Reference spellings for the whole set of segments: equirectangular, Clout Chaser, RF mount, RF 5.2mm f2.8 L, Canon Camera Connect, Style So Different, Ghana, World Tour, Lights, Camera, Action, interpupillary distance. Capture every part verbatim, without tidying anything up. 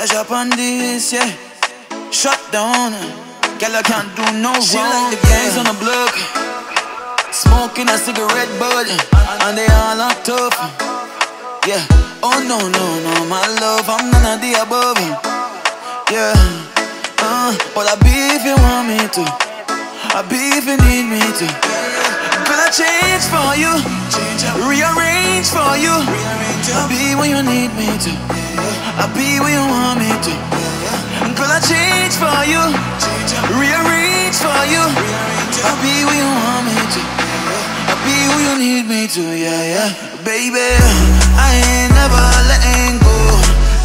Let's up on this, yeah. Shut down. Girl, I can't do no wrong. She like the gangs on the block, smoking a cigarette bud, and they all on top. Yeah. Oh no no no, my love, I'm none of the above. Yeah. Uh, but I be if you want me to. I be if you need me to. Girl, I change for you, rearrange for you. I be when you need me to. I be where you want me to. Girl, I change for you, rearrange for you. I be where you want me to. I be where you need me to. Yeah yeah, baby, I ain't never letting go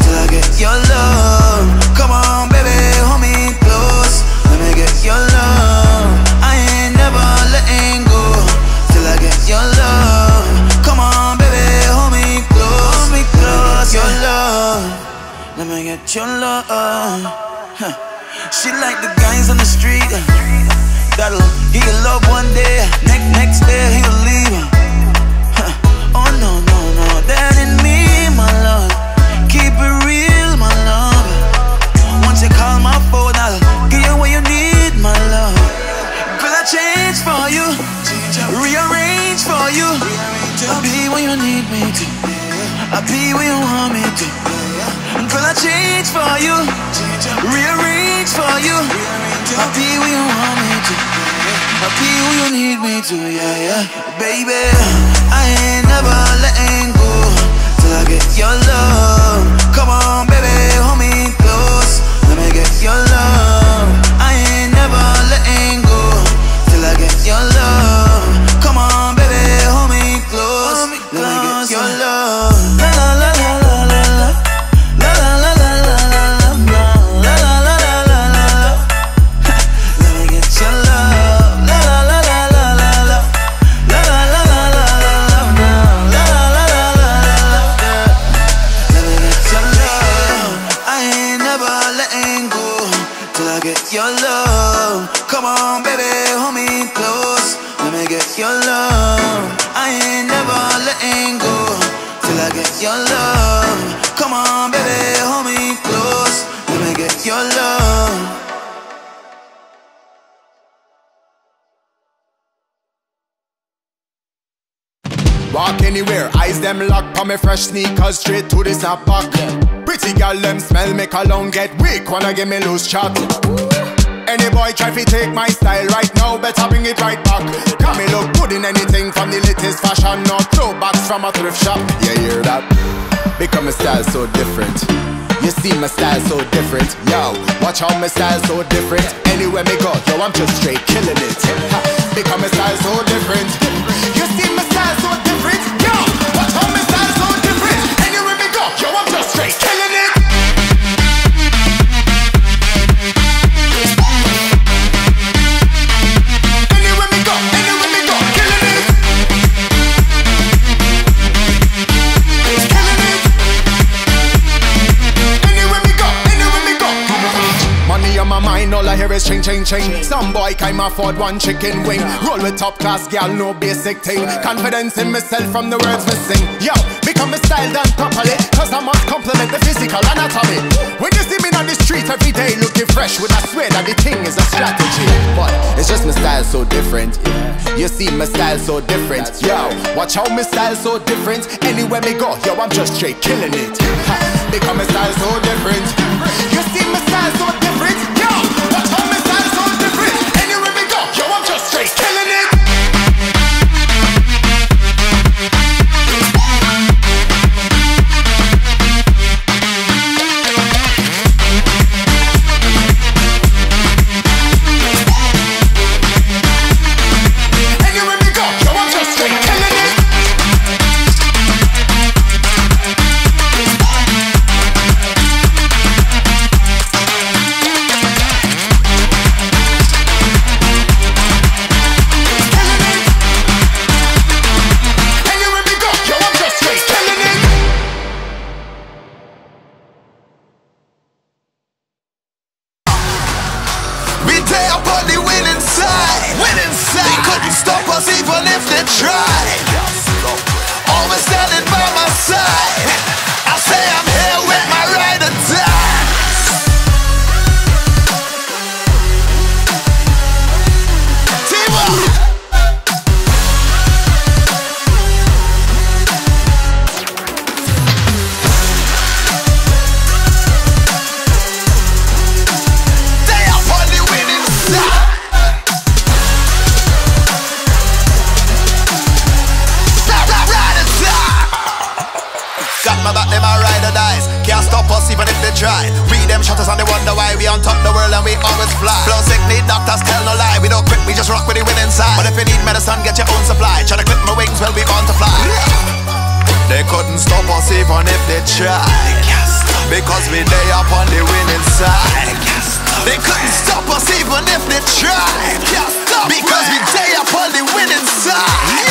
till I get your love. Come on, baby, hold me close. Let me get your love. I ain't never letting go till I get your love. Come on, baby, hold me close. Hold me close, your love. Let me get your love. Huh. She like the guys on the street that'll he'll love one day, next next day he'll leave. Huh. Oh no no no, that ain't me, my love. Keep it real, my love. Once you call my phone, I'll give you what you need, my love. Girl, I change for you, rearrange for you. I'll be where you need me to. I'll be where you want me to. Girl, I change for you, rearrange for you. I'll be where you want me to. I'll be where you need me to. Yeah, yeah. Baby, I ain't never letting go till I get your love. Come on, baby, hold me close. Let me get your love. I ain't never letting go till I get your love. Come on, baby, hold me close. Let me get your love. Walk anywhere, eyes them locked, on me fresh sneakers straight to the snap back. Pretty girl them smell, make alone get weak, wanna give me loose chat. Any boy try fi take my style right now, better bring it right back. Got me look good in anything from the latest fashion, no throwbacks from a thrift shop. Yeah, hear that? Because my style so different. You see my style so different, yo. Watch how my style so different. Anywhere me go, yo, I'm just straight killing it. Ha, because my style so different. You see my style so different, yo. Watch how my style so different. Anywhere me go, yo, I'm just straight killing it. All I hear is ching ching ching. Some boy can't afford one chicken wing. Roll with top class girl, no basic thing. Confidence in myself from the words missing. Yo, become a style done properly, cause I must compliment the physical anatomy. When you see me on the street every day looking fresh, would I swear that the thing is a strategy. But it's just my style so different. You see my style so different. Yo, watch how my style so different. Anywhere me go, yo, I'm just straight killing it. Ha, become a style so different. You see my style so different. Yo, watch how my style so different. Anywhere we go, yo, I'm just straight killing it. Always standing by my side. I say I'm here with my ride or die. stop us even if they try. We them shutters and they wonder why we on top the world and we always fly. Flow sick, need doctors, tell no lie. We don't quit, we just rock with the winning side. But if you need medicine, get your own supply. Try to clip my wings, well we on to fly. They couldn't stop us even if they tried, because we lay up on the winning side. They couldn't stop us even if they tried, because we lay up on the winning side.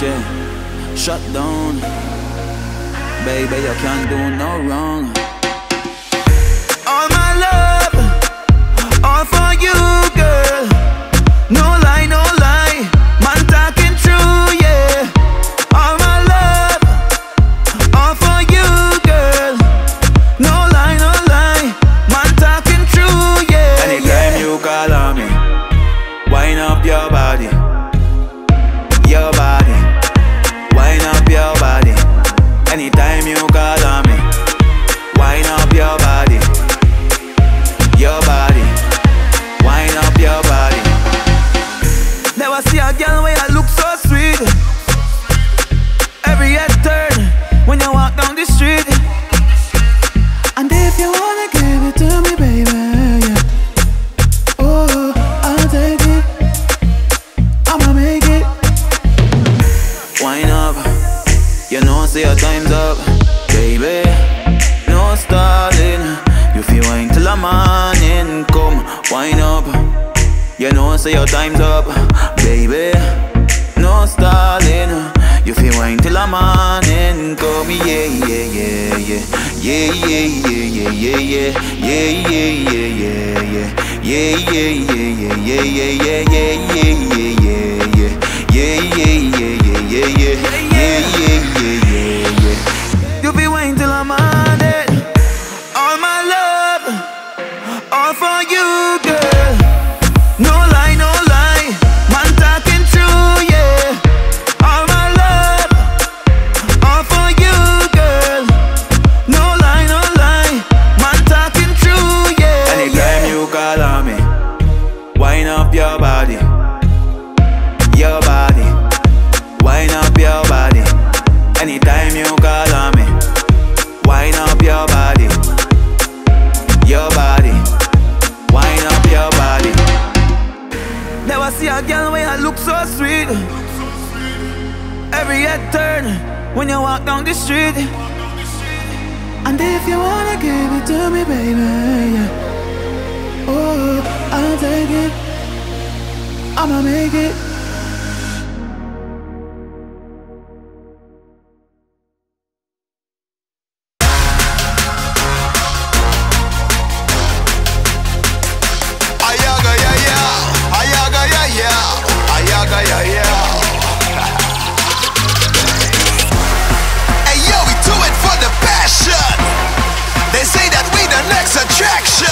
Yeah, shut down, baby, you can't do no wrong. All my love, all for you, girl. No lie, no lie, man talking true, yeah. All my love, all for you, girl. No lie, no lie, man talking true, yeah. Anytime you call on me, wind up your body, your body, wind up your body. Anytime you call on me, wind up your body, your body, wind up your body. Never see a girl where you look so sweet. Every head turn when you walk down the street. And if you wanna give it to me, baby, yeah. Oh, I'll take it, I'ma make it. Wine up, you know say your time's up, baby. No stalling, you feel wine till the morning. Come, wine up, you know say your time's up, baby. No stalling, you feel wine till the morning. Come, yeah, yeah, yeah, yeah, yeah, yeah, yeah, yeah, yeah, yeah, yeah, yeah, yeah, yeah, yeah, yeah, yeah, yeah, yeah, yeah, yeah, yeah, yeah, yeah. Yeah, yeah, yeah, yeah, yeah, yeah, yeah, yeah, yeah, yeah. You be waiting till I'm on it. All my love, all for you, girl. No lie, no lie, man talking true, yeah. All my love, all for you, girl. No lie, no lie, man talking true, yeah. Anytime you call on me, wind up your body, your body, wind up your body. Anytime you call on me, wind up your body, your body, wind up your body. Never see a girl where you look so sweet. Every head turn when you walk down the street. And if you wanna give it to me, baby, yeah. Oh, I'll take it, I'ma make it. Attraction,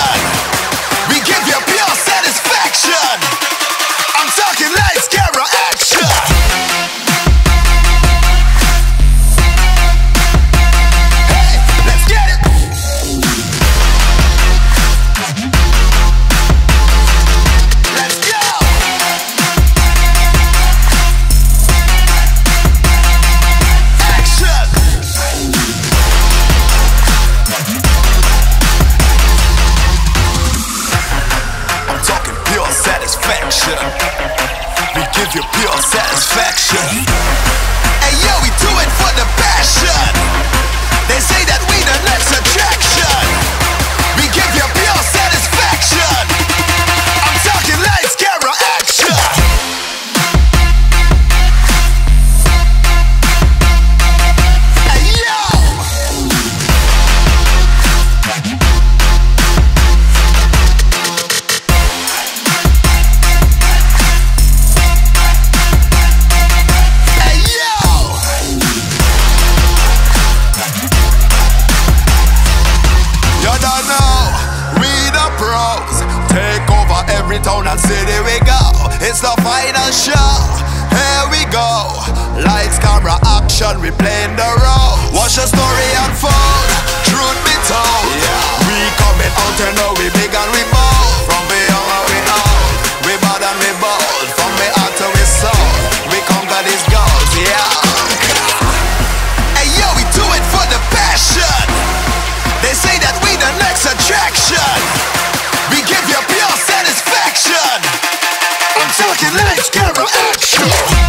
we give you pure satisfaction. I'm talking lights. action. Hey yo, we do it for the passion. They say that we the next attraction. We give you pure satisfaction. I'm talking lights, camera, action. Hey yo. Every town and city we go, it's the final show. Here we go, lights, camera, action, we playing the role. Watch the story unfold, truth be told, yeah. We coming out and now we big and we bold. From the young we old, we bad and we bold. From the heart to we soul, we conquer these goals, yeah. Hey yo, we do it for the passion. They say that we the next attraction. We give you pure satisfaction. I'm talking lights, camera, action.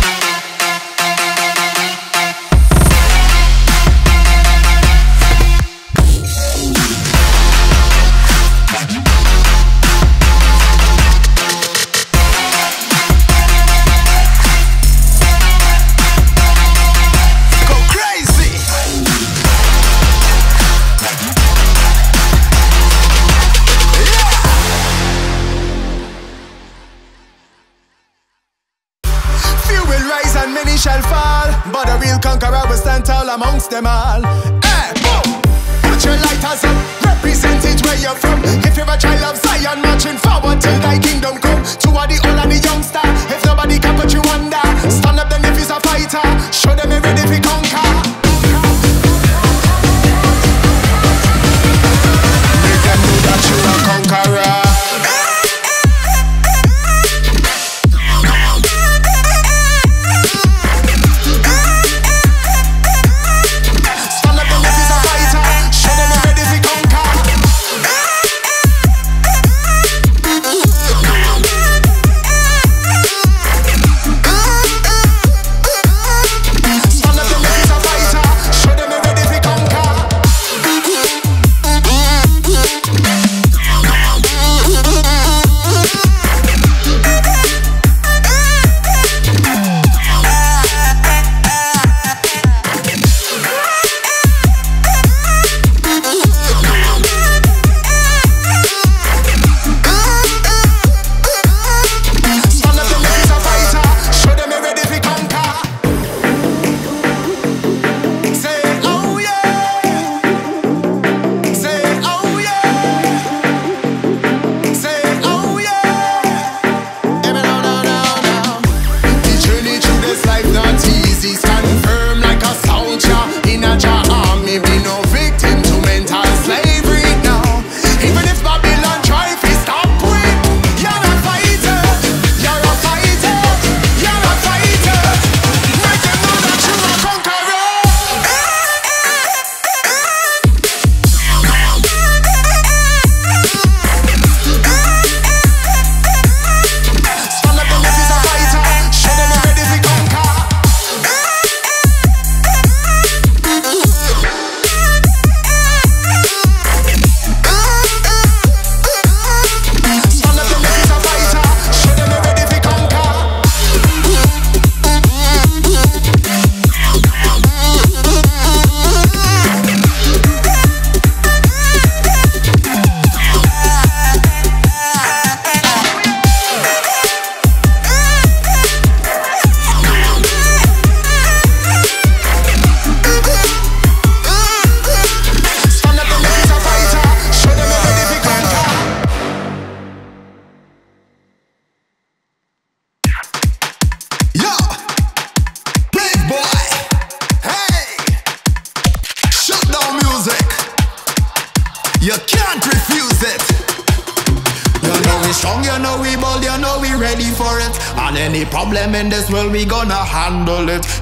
Amongst them all, hey, boom. Put your lighters up, represent it where you're from. If you're a child of Zion, marching forward till thy kingdom come. Two are the old and the youngster. If nobody can put you under, stand up them if he's a fighter. Show them you're ready to conquer. Make them know that you're a conqueror.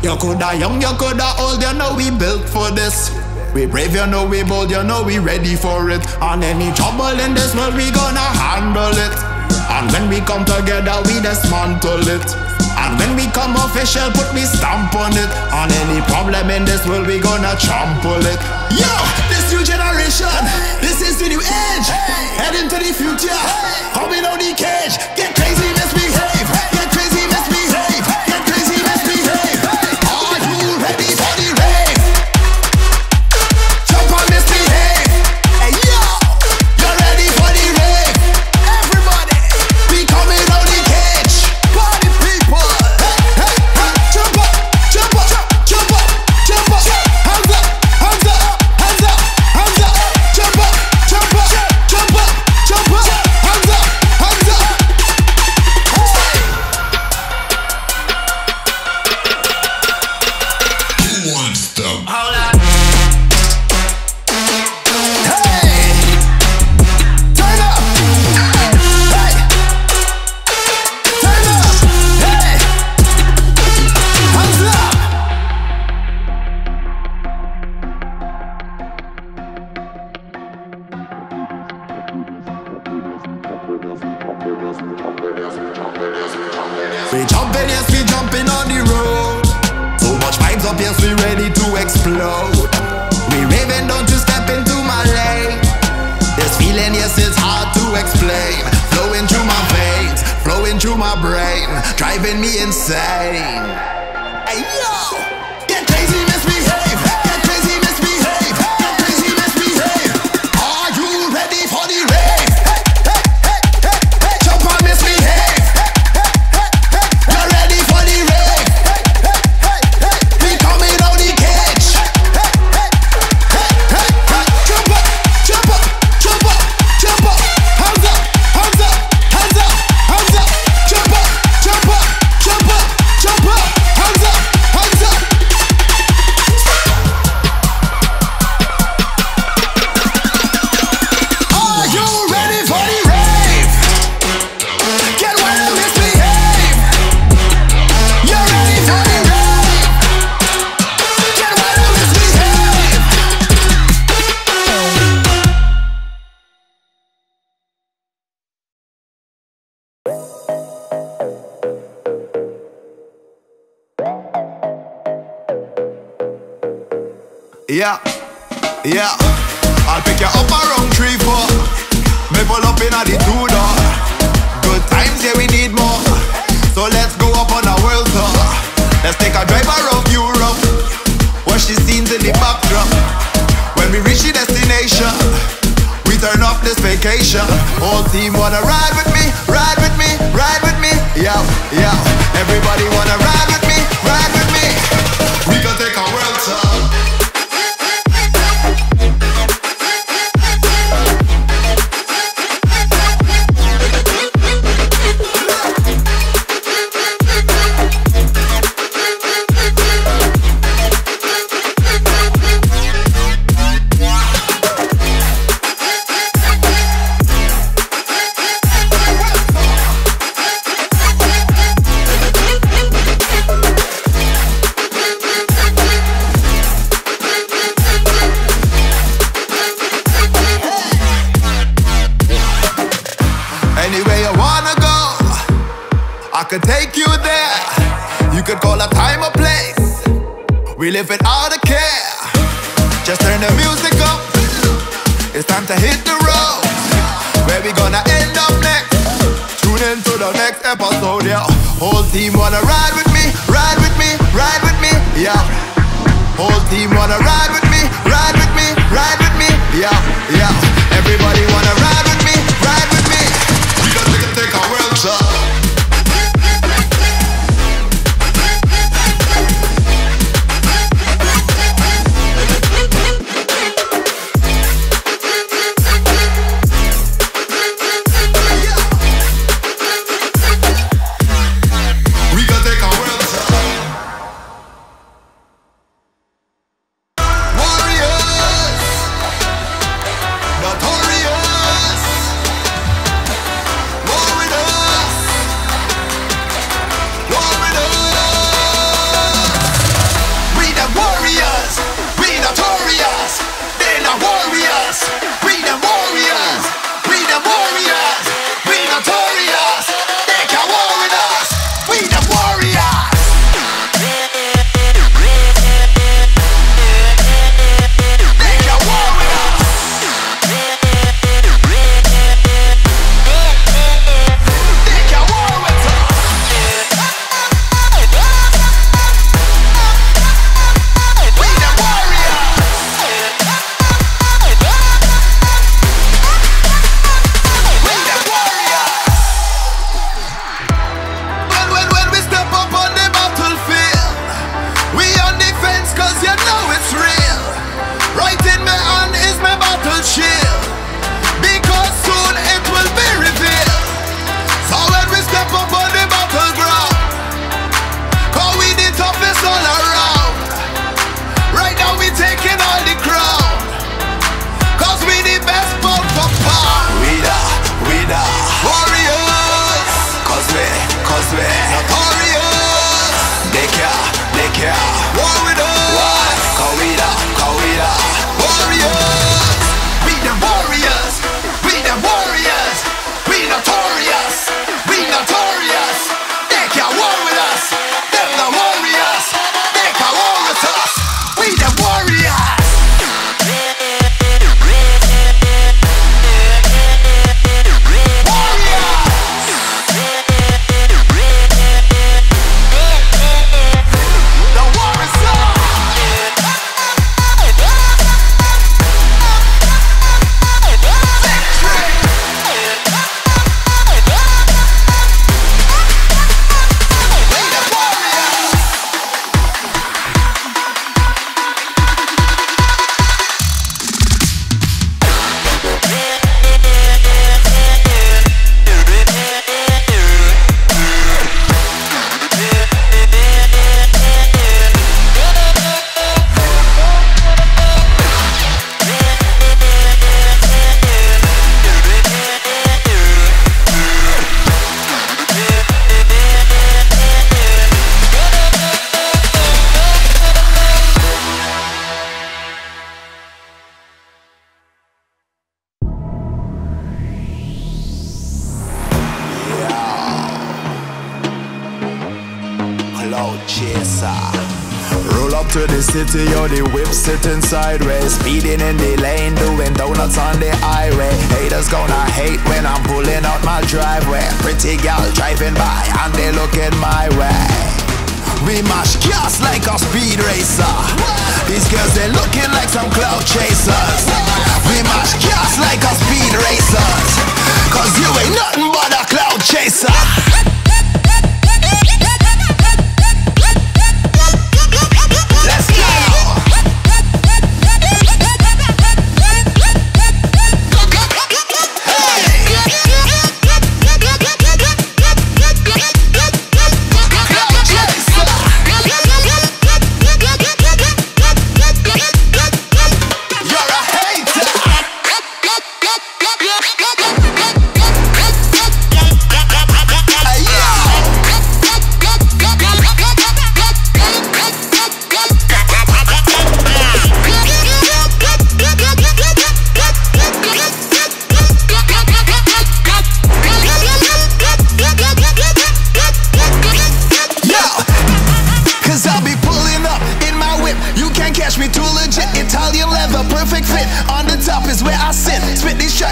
You coulda young, you coulda old, you know we built for this. We brave, you know we bold, you know we ready for it. On any trouble in this world, we gonna handle it. And when we come together, we dismantle it. And when we come official, put me stamp on it. On any problem in this world, we gonna trample it. Yo, this new generation, this is the new age. Heading to the future, coming out the cage. Get crazy, misbehave. Get crazy, misbehave. Get crazy, misbehave. Are you ready for the rave? Jump on, misbehave. Hey yo, you're ready for the rave. Everybody, we coming out the cage. Party people, hey, hey, hey. Jump up, jump up, jump up, jump up. Hands up, hands up, hands up, hands up. Jump up, jump up, jump up, jump up. Hands up, hands up. Who wants them? Hold up. Hey! Turn up! Hey! Turn up! Hey! Hands up! We jumpin', yes, we jumpin' on the road. So much vibes up, yes, we ready to explode. We raving, don't you step into my lane. This feeling, yes, it's hard to explain. Flowing through my veins, flowing through my brain, driving me insane. Hey yo, get crazy, misbehave. Get crazy, misbehave. Get crazy, misbehave. Are you ready for the rave? Hey, hey, hey, hey, hey. Jump on, misbehave. Hey, hey, hey, hey. You're ready for the rave. Hey, hey, hey, hey. We coming out the cage. Hey, hey, hey, hey, hey. Jump up, jump up, jump up, jump up. Hands up, hands up, hands up, hands up. Jump up, jump up, jump up, jump up. Hands up, hands up. Are you ready for the rave? Get ready to misbehave. You're ready for the rave. Get ready to misbehave. Yeah, yeah. I'll pick you up around three, four. Me pull up in a the two door. Good times, yeah, we need more. So let's go up on a world tour. Let's take a drive around Europe. Watch the scenes in the backdrop. When we reach the destination, we turn off this vacation. Whole team wanna ride with me, ride with me, ride with me. Yeah, yeah. Everybody wanna ride with me, ride with me. We can take a world tour. Anywhere you wanna go, I could take you there. You could call a time or place. We live without a care. Just turn the music up. It's time to hit the road. Where we gonna end up next? Tune in to the next episode, yeah. Whole team wanna ride with me, ride with me, ride with me, yeah. Whole team wanna ride with me, ride with me, ride with me, yeah, yeah. Everybody wanna ride with me, ride with me. We can take our world tour. Whoa, Chaser. Roll up to the city, or the whip sitting sideways, speeding in the lane, doing donuts on the highway. Haters gonna hate when I'm pulling out my driveway. Pretty gal driving by and they looking my way. We mash gas like a speed racer. These girls, they looking like some clout chasers. We mash gas like a speed racers, cause you ain't nothing but a clout chaser.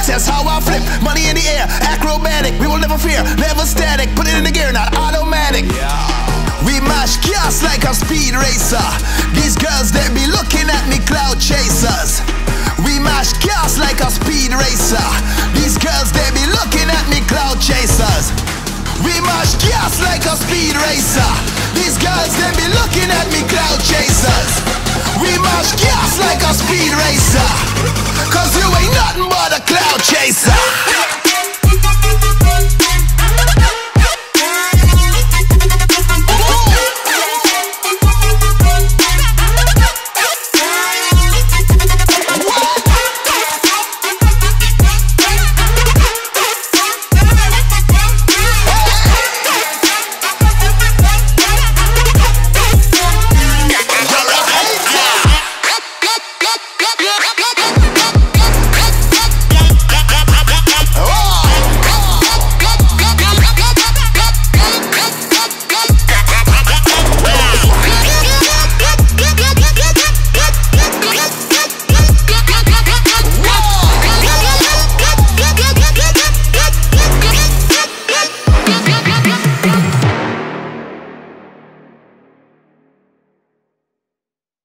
That's how I flip, money in the air, acrobatic. We will never fear, never static. Put it in the gear, not automatic. Yeah. We mash chaos like a speed racer. These girls, they be looking at me, clout chasers. We mash chaos like a speed racer. These girls, they be looking at me, clout chasers. We mash chaos like a speed racer. These girls, they be looking at me, clout chasers. We mash chaos like a speed racer, cause you ain't nothing but